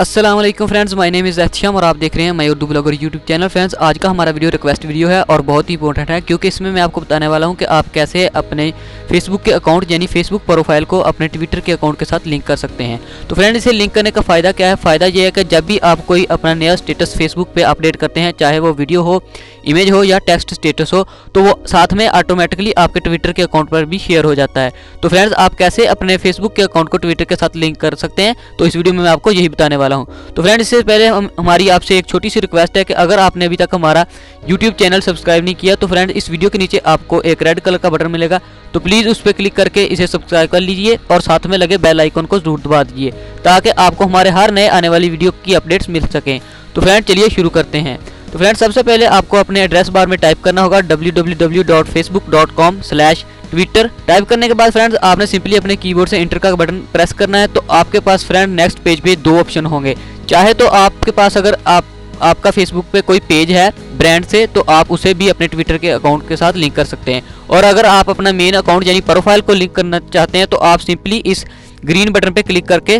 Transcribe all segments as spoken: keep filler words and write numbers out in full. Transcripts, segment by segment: अस्सलाम वालेकुम friends, my name is अक्षम और आप देख रहे हैं my Urdu blogger YouTube channel. Friends, आज का हमारा वीडियो रिक्वेस्ट वीडियो है और बहुत ही इंपॉर्टेंट है, क्योंकि इसमें मैं आपको बताने वाला हूं कि आप कैसे अपने फेसबुक के अकाउंट यानी फेसबुक प्रोफाइल को अपने ट्विटर के अकाउंट के साथ लिंक कर सकते हैं। तो फ्रेंड, इसे लिंक करने का फ़ायदा क्या है? फ़ायदा यह है कि जब भी आप कोई अपना नया स्टेटस फेसबुक पर अपडेट करते हैं, चाहे वो वीडियो हो, इमेज हो या टेक्स्ट स्टेटस हो, तो वो साथ में ऑटोमेटिकली आपके ट्विटर के अकाउंट पर भी शेयर हो जाता है। तो फ्रेंड्स, आप कैसे अपने फेसबुक के अकाउंट को ट्विटर के साथ लिंक कर सकते हैं, तो इस वीडियो में मैं आपको यही बताने वाला हूं। तो फ्रेंड्स, इससे पहले हम हमारी आपसे एक छोटी सी रिक्वेस्ट है कि अगर आपने अभी तक हमारा यूट्यूब चैनल सब्सक्राइब नहीं किया, तो फ्रेंड्स इस वीडियो के नीचे आपको एक रेड कलर का बटन मिलेगा, तो प्लीज़ उस पर क्लिक करके इसे सब्सक्राइब कर लीजिए और साथ में लगे बेल आइकन को जरूर दबा दीजिए, ताकि आपको हमारे हर नए आने वाली वीडियो की अपडेट्स मिल सकें। तो फ्रेंड, चलिए शुरू करते हैं। तो फ्रेंड्स, सबसे पहले आपको अपने एड्रेस बार में टाइप करना होगा W W W dot Facebook dot com slash Twitter. Type करने के बाद फ्रेंड्स, आपने सिंपली अपने कीबोर्ड से इंटर का बटन प्रेस करना है। तो आपके पास फ्रेंड नेक्स्ट पेज पे दो ऑप्शन होंगे। चाहे तो आपके पास अगर आप आपका फेसबुक पे कोई पेज है ब्रांड से, तो आप उसे भी अपने ट्विटर के अकाउंट के साथ लिंक कर सकते हैं, और अगर आप अपना मेन अकाउंट यानी प्रोफाइल को लिंक करना चाहते हैं, तो आप सिंपली इस ग्रीन बटन पर क्लिक करके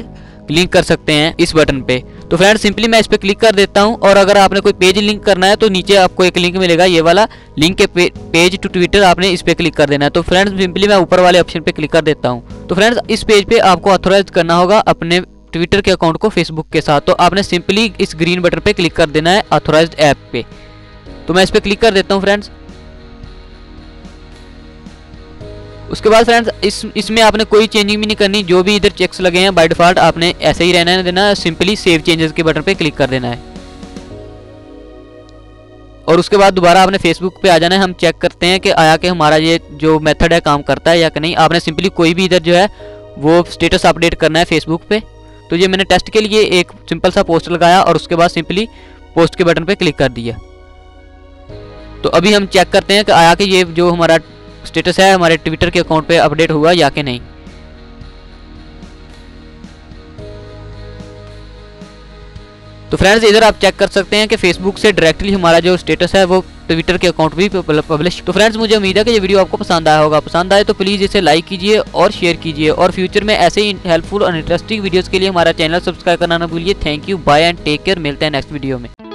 लिंक कर सकते हैं, इस बटन पे। तो फ्रेंड्स, सिंपली मैं इस पर क्लिक कर देता हूं, और अगर आपने कोई पेज लिंक करना है तो नीचे आपको एक लिंक मिलेगा, ये वाला लिंक के पेज टू ट्विटर, आपने इस पर क्लिक कर देना है। तो फ्रेंड्स, सिंपली मैं ऊपर वाले ऑप्शन पे क्लिक कर देता हूं। तो फ्रेंड्स, इस पेज पे आपको ऑथोराइज करना होगा अपने ट्विटर के अकाउंट को फेसबुक के साथ। तो आपने सिंपली इस ग्रीन बटन पर क्लिक कर देना है ऑथोराइज ऐप पे। तो मैं इस पर क्लिक कर देता हूँ फ्रेंड्स। उसके बाद फ्रेंड्स, इस इसमें आपने कोई चेंजिंग भी नहीं करनी, जो भी इधर चेक्स लगे हैं बाय डिफॉल्ट आपने ऐसे ही रहने देना है। सिंपली सेव चेंजेस के बटन पे क्लिक कर देना है, और उसके बाद दोबारा आपने फेसबुक पे आ जाना है। हम चेक करते हैं कि आया कि हमारा ये जो मेथड है काम करता है या कि नहीं। आपने सिंपली कोई भी इधर जो है वो स्टेटस अपडेट करना है फेसबुक पे। तो ये मैंने टेस्ट के लिए एक सिंपल सा पोस्ट लगाया, और उसके बाद सिंपली पोस्ट के बटन पर क्लिक कर दिया। तो अभी हम चेक करते हैं कि आया कि ये जो हमारा स्टेटस है हमारे ट्विटर के अकाउंट पे अपडेट हुआ या कि नहीं। तो फ्रेंड्स, इधर आप चेक कर सकते हैं कि फेसबुक से डायरेक्टली हमारा जो स्टेटस है वो ट्विटर के अकाउंट भी पब्लिश। तो फ्रेंड्स, मुझे उम्मीद है कि ये वीडियो आपको पसंद आया होगा। पसंद आए तो प्लीज़ इसे लाइक कीजिए और शेयर कीजिए, और फ्यूचर में ऐसे ही हेल्पफुल और इंटरेस्टिंग वीडियोज़ के लिए हमारा चैनल सब्सक्राइब करना ना भूलिए। Thank you, bye and take care. मिलते हैं नेक्स्ट वीडियो में।